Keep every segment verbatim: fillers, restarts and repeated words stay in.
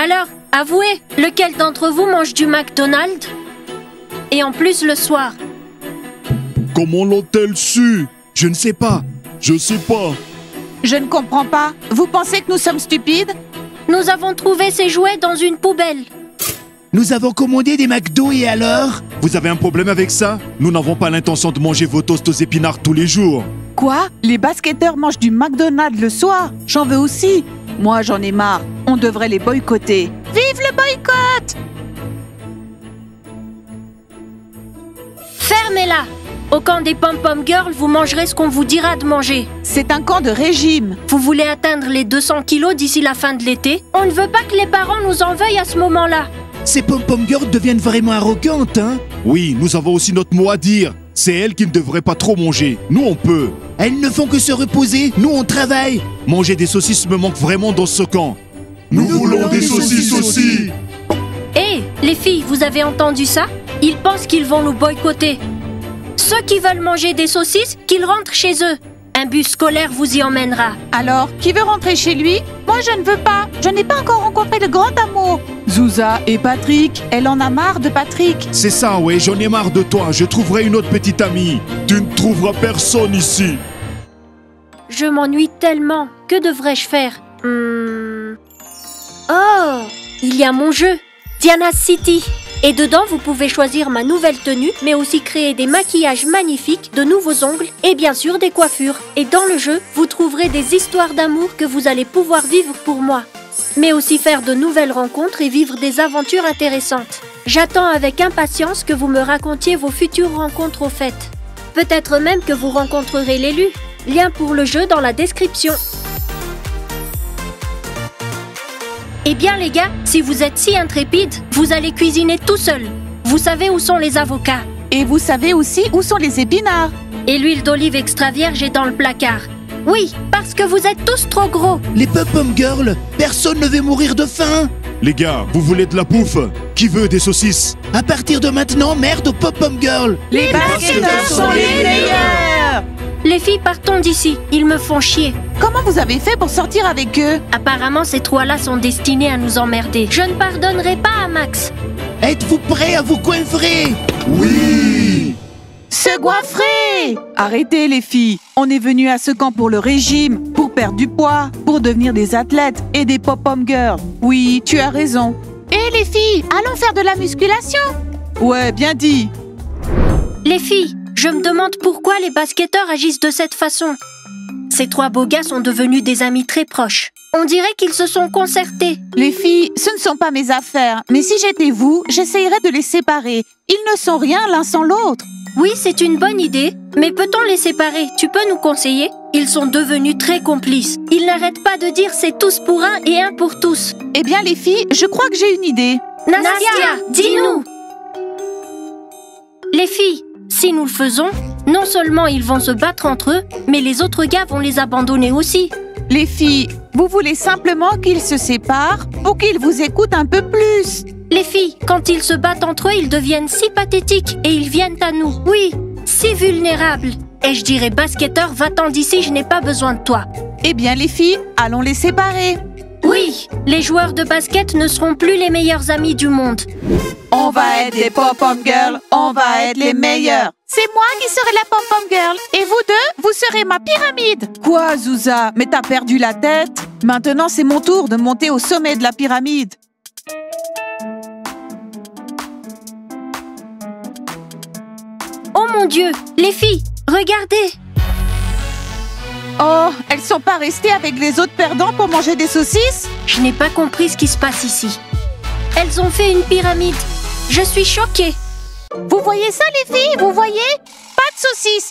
Alors, avouez, lequel d'entre vous mange du McDonald's? Et en plus le soir. Comment l'ont-elles su? Je ne sais pas. Je sais pas. Je ne comprends pas. Vous pensez que nous sommes stupides? Nous avons trouvé ces jouets dans une poubelle. Nous avons commandé des McDo et alors? Vous avez un problème avec ça? Nous n'avons pas l'intention de manger vos toasts aux épinards tous les jours. Quoi? Les basketteurs mangent du McDonald's le soir? J'en veux aussi. Moi, j'en ai marre. On devrait les boycotter. Vive le boycott! Fermez-la! Au camp des pom-pom girls, vous mangerez ce qu'on vous dira de manger. C'est un camp de régime. Vous voulez atteindre les deux cents kilos d'ici la fin de l'été? On ne veut pas que les parents nous en veuillent à ce moment-là. Ces pom-pom girls deviennent vraiment arrogantes, hein? Oui, nous avons aussi notre mot à dire. C'est elles qui ne devraient pas trop manger. Nous, on peut. Elles ne font que se reposer. Nous, on travaille. Manger des saucisses me manque vraiment dans ce camp. Nous, nous voulons, voulons des, des saucisses, saucisses aussi. Hé, hey, les filles, vous avez entendu ça? Ils pensent qu'ils vont nous boycotter. Ceux qui veulent manger des saucisses, qu'ils rentrent chez eux. Un bus scolaire vous y emmènera. Alors, qui veut rentrer chez lui? Moi, je ne veux pas. Je n'ai pas encore rencontré le grand amour. Zouza et Patrick. Elle en a marre de Patrick. C'est ça, ouais, j'en ai marre de toi. Je trouverai une autre petite amie. Tu ne trouveras personne ici. Je m'ennuie tellement. Que devrais-je faire? Hum... Oh, il y a mon jeu. Diana's City. Et dedans, vous pouvez choisir ma nouvelle tenue, mais aussi créer des maquillages magnifiques, de nouveaux ongles et bien sûr des coiffures. Et dans le jeu, vous trouverez des histoires d'amour que vous allez pouvoir vivre pour moi. Mais aussi faire de nouvelles rencontres et vivre des aventures intéressantes. J'attends avec impatience que vous me racontiez vos futures rencontres aux fêtes. Peut-être même que vous rencontrerez l'élu. Lien pour le jeu dans la description. Eh bien les gars, si vous êtes si intrépides, vous allez cuisiner tout seul. Vous savez où sont les avocats. Et vous savez aussi où sont les épinards. Et l'huile d'olive extra vierge est dans le placard. Oui, parce que vous êtes tous trop gros. Les pom-pom girls, personne ne veut mourir de faim. Les gars, vous voulez de la bouffe? Qui veut des saucisses? À partir de maintenant, merde aux pom-pom girls. Les basketteurs sont les meilleurs. Les filles, partons d'ici, ils me font chier. Comment vous avez fait pour sortir avec eux? Apparemment, ces trois-là sont destinés à nous emmerder. Je ne pardonnerai pas à Max. Êtes-vous prêts à vous coiffrer? Oui! Se goiffrer! Arrêtez les filles, on est venu à ce camp pour le régime, pour perdre du poids, pour devenir des athlètes et des pop-pom girls. Oui, tu as raison. Et les filles, allons faire de la musculation? Ouais, bien dit. Les filles, je me demande pourquoi les basketteurs agissent de cette façon. Ces trois beaux gars sont devenus des amis très proches. On dirait qu'ils se sont concertés. Les filles, ce ne sont pas mes affaires. Mais si j'étais vous, j'essayerais de les séparer. Ils ne sont rien l'un sans l'autre. Oui, c'est une bonne idée. Mais peut-on les séparer? Tu peux nous conseiller? Ils sont devenus très complices. Ils n'arrêtent pas de dire c'est tous pour un et un pour tous. Eh bien les filles, je crois que j'ai une idée. Nastia, Nastia dis-nous! Les filles, si nous le faisons, non seulement ils vont se battre entre eux, mais les autres gars vont les abandonner aussi. Les filles, vous voulez simplement qu'ils se séparent pour qu'ils vous écoutent un peu plus. Les filles, quand ils se battent entre eux, ils deviennent si pathétiques et ils viennent à nous. Oui, si vulnérables. Et je dirais, basketteur, va-t'en d'ici, je n'ai pas besoin de toi. Eh bien les filles, allons les séparer. Oui, les joueurs de basket ne seront plus les meilleurs amis du monde. On va être les pom-pom girls, on va être les meilleurs. C'est moi qui serai la pom-pom girl et vous deux, vous serez ma pyramide. Quoi Zouza, mais t'as perdu la tête? Maintenant c'est mon tour de monter au sommet de la pyramide. Oh mon Dieu, les filles, regardez! Oh, elles sont pas restées avec les autres perdants pour manger des saucisses? Je n'ai pas compris ce qui se passe ici. Elles ont fait une pyramide. Je suis choquée. Vous voyez ça, les filles? Vous voyez? Pas de saucisses.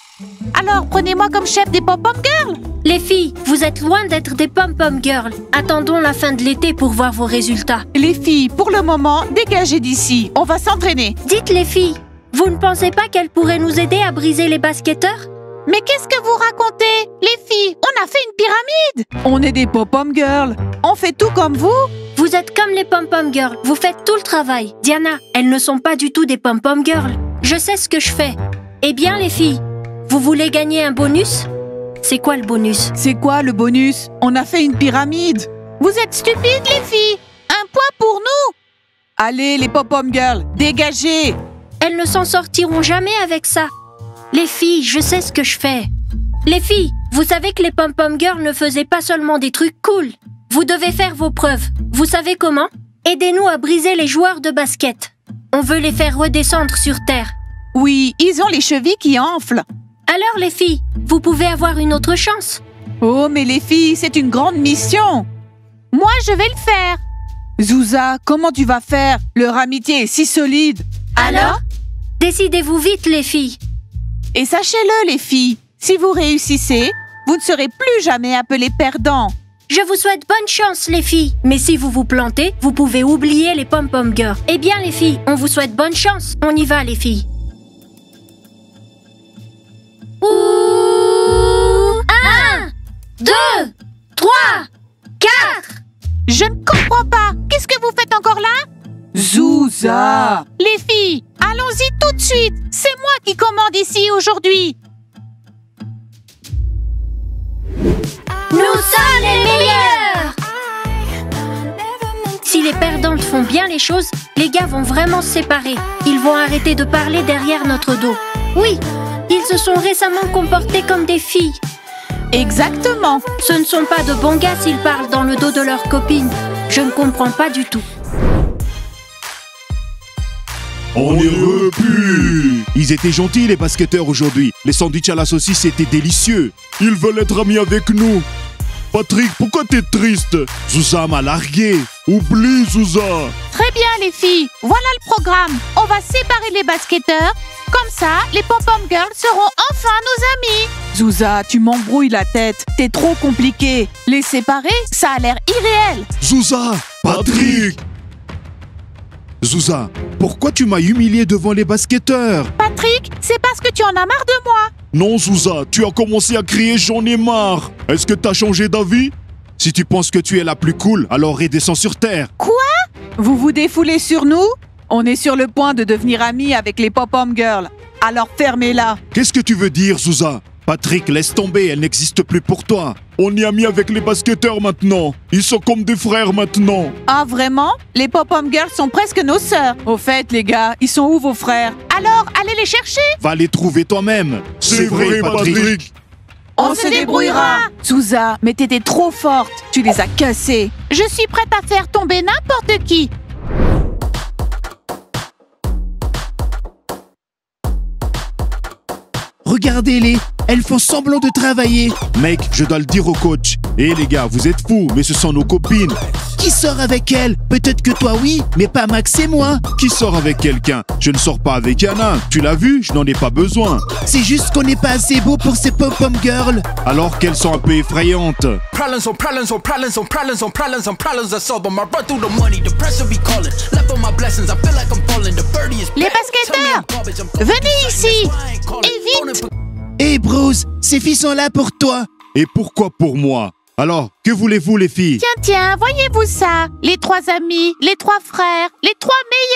Alors, prenez-moi comme chef des pom-pom girls. Les filles, vous êtes loin d'être des pom-pom girls. Attendons la fin de l'été pour voir vos résultats. Les filles, pour le moment, dégagez d'ici. On va s'entraîner. Dites, les filles, vous ne pensez pas qu'elles pourraient nous aider à briser les basketteurs? Mais qu'est-ce que vous racontez? Les filles, on a fait une pyramide! On est des pom-pom girls. On fait tout comme vous. Vous êtes comme les pom-pom girls. Vous faites tout le travail. Diana, elles ne sont pas du tout des pom-pom girls. Je sais ce que je fais. Eh bien, les filles, vous voulez gagner un bonus? C'est quoi le bonus? C'est quoi le bonus? On a fait une pyramide. Vous êtes stupides, les filles. Un poids pour nous! Allez, les pom-pom girls, dégagez! Elles ne s'en sortiront jamais avec ça. Les filles, je sais ce que je fais. Les filles, vous savez que les pom-pom girls ne faisaient pas seulement des trucs cool. Vous devez faire vos preuves. Vous savez comment? Aidez-nous à briser les joueurs de basket. On veut les faire redescendre sur terre. Oui, ils ont les chevilles qui enflent. Alors les filles, vous pouvez avoir une autre chance. Oh, mais les filles, c'est une grande mission. Moi, je vais le faire. Zouza, comment tu vas faire? Leur amitié est si solide. Alors? Décidez-vous vite, les filles. Et sachez-le, les filles, si vous réussissez, vous ne serez plus jamais appelés perdants. Je vous souhaite bonne chance, les filles. Mais si vous vous plantez, vous pouvez oublier les pom-pom girls. Eh bien, les filles, on vous souhaite bonne chance. On y va, les filles. Ouh! un, deux, trois, quatre. Je ne comprends pas. Qu'est-ce que vous faites encore là? Zouza! Les filles, allons-y tout de suite. C'est moi qui commande ici aujourd'hui. Nous sommes les meilleurs! Si les perdantes font bien les choses, les gars vont vraiment se séparer. Ils vont arrêter de parler derrière notre dos. Oui, ils se sont récemment comportés comme des filles. Exactement. Ce ne sont pas de bons gars s'ils parlent dans le dos de leurs copines. Je ne comprends pas du tout. On est repus. Ils étaient gentils, les basketteurs, aujourd'hui. Les sandwichs à la saucisse étaient délicieux. Ils veulent être amis avec nous. Patrick, pourquoi t'es triste? Zouza m'a largué. Oublie, Zouza. Très bien, les filles. Voilà le programme. On va séparer les basketteurs. Comme ça, les pom-pom girls seront enfin nos amis. Zouza, tu m'embrouilles la tête. T'es trop compliqué. Les séparer, ça a l'air irréel. Zouza, Patrick. Zouza, pourquoi tu m'as humilié devant les basketteurs? Patrick, c'est parce que tu en as marre de moi. Non, Zouza, tu as commencé à crier « j'en ai marre ». Est-ce que t'as changé d'avis? Si tu penses que tu es la plus cool, alors redescends sur terre. Quoi? Vous vous défoulez sur nous? On est sur le point de devenir amis avec les pop-pom girls. Alors fermez-la. Qu'est-ce que tu veux dire, Zouza? Patrick, laisse tomber, elle n'existe plus pour toi. On est amis avec les basketteurs maintenant. Ils sont comme des frères maintenant. Ah vraiment? Les pop-pom girls sont presque nos sœurs. Au fait, les gars, ils sont où vos frères? Alors, allez les chercher. Va les trouver toi-même. C'est vrai, Patrick. Patrick. On, On se débrouillera. Zouza, mais t'étais trop forte. Tu les as cassés. Je suis prête à faire tomber n'importe qui. Regardez-les, elles font semblant de travailler. Mec, je dois le dire au coach. Eh les gars, vous êtes fous, mais ce sont nos copines. Qui sort avec elles? Peut-être que toi oui, mais pas Max et moi. Qui sort avec quelqu'un? Je ne sors pas avec Yana. Tu l'as vu, je n'en ai pas besoin. C'est juste qu'on n'est pas assez beau pour ces pom-pom girls. Alors qu'elles sont un peu effrayantes. Les basketteurs, venez ici. Et vite. Hé hey Bruce, ces filles sont là pour toi. Et pourquoi pour moi? Alors, que voulez-vous les filles? Tiens, tiens, voyez-vous ça? Les trois amis, les trois frères, les trois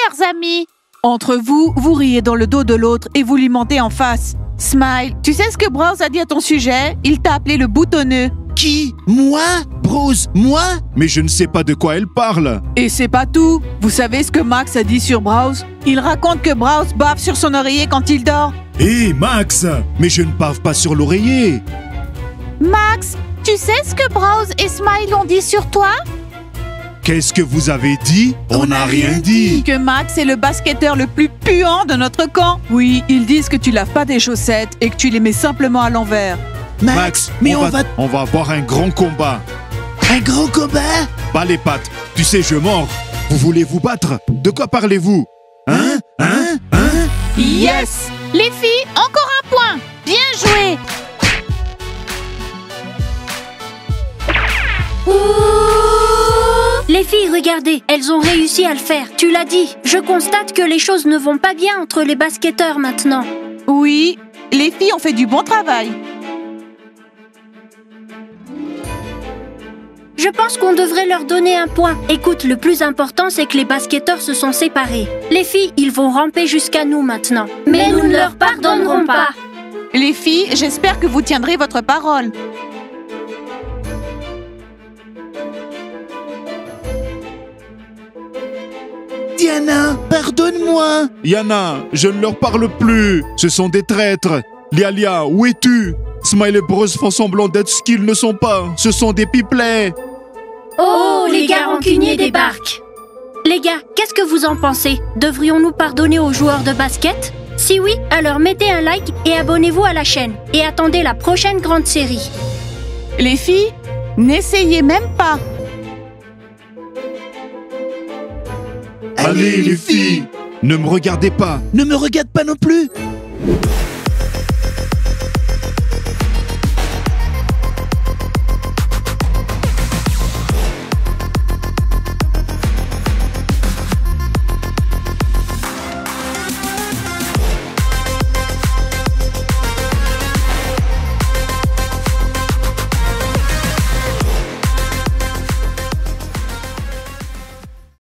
meilleurs amis. Entre vous, vous riez dans le dos de l'autre et vous lui mentez en face. Smile, tu sais ce que Bruce a dit à ton sujet? Il t'a appelé le boutonneux. Qui? Moi? Bruce, moi? Mais je ne sais pas de quoi elle parle. Et c'est pas tout. Vous savez ce que Max a dit sur Bruce? Il raconte que Bruce bave sur son oreiller quand il dort. Hé hey Max, mais je ne bave pas sur l'oreiller. Max, tu sais ce que Bruce et Smile ont dit sur toi? Qu'est-ce que vous avez dit? On n'a rien dit. Que Max est le basketteur le plus puant de notre camp. Oui, ils disent que tu laves pas tes chaussettes et que tu les mets simplement à l'envers. Max, Max, mais on, on, va, va... on va avoir un grand combat. Un grand combat? Pas les pattes, tu sais je mords. Vous voulez vous battre? De quoi parlez-vous? Hein? Hein? Hein? Yes! Les filles, encore un point! Bien joué! Ouh! Les filles, regardez, elles ont réussi à le faire. Tu l'as dit. Je constate que les choses ne vont pas bien entre les basketteurs maintenant. Oui, les filles ont fait du bon travail. Je pense qu'on devrait leur donner un point. Écoute, le plus important, c'est que les basketteurs se sont séparés. Les filles, ils vont ramper jusqu'à nous maintenant. Mais, Mais nous, nous ne leur pardonnerons pas. Les filles, j'espère que vous tiendrez votre parole. Diana, pardonne-moi. Yana, je ne leur parle plus. Ce sont des traîtres. Lialia, où es-tu? Smile et Bruce font semblant d'être ce qu'ils ne sont pas. Ce sont des pipelets. Oh, les gars rancuniers débarquent. Les gars, qu'est-ce que vous en pensez? Devrions-nous pardonner aux joueurs de basket? Si oui, alors mettez un like et abonnez-vous à la chaîne. Et attendez la prochaine grande série. Les filles, n'essayez même pas. Allez, les filles, ne me regardez pas. Ne me regarde pas non plus.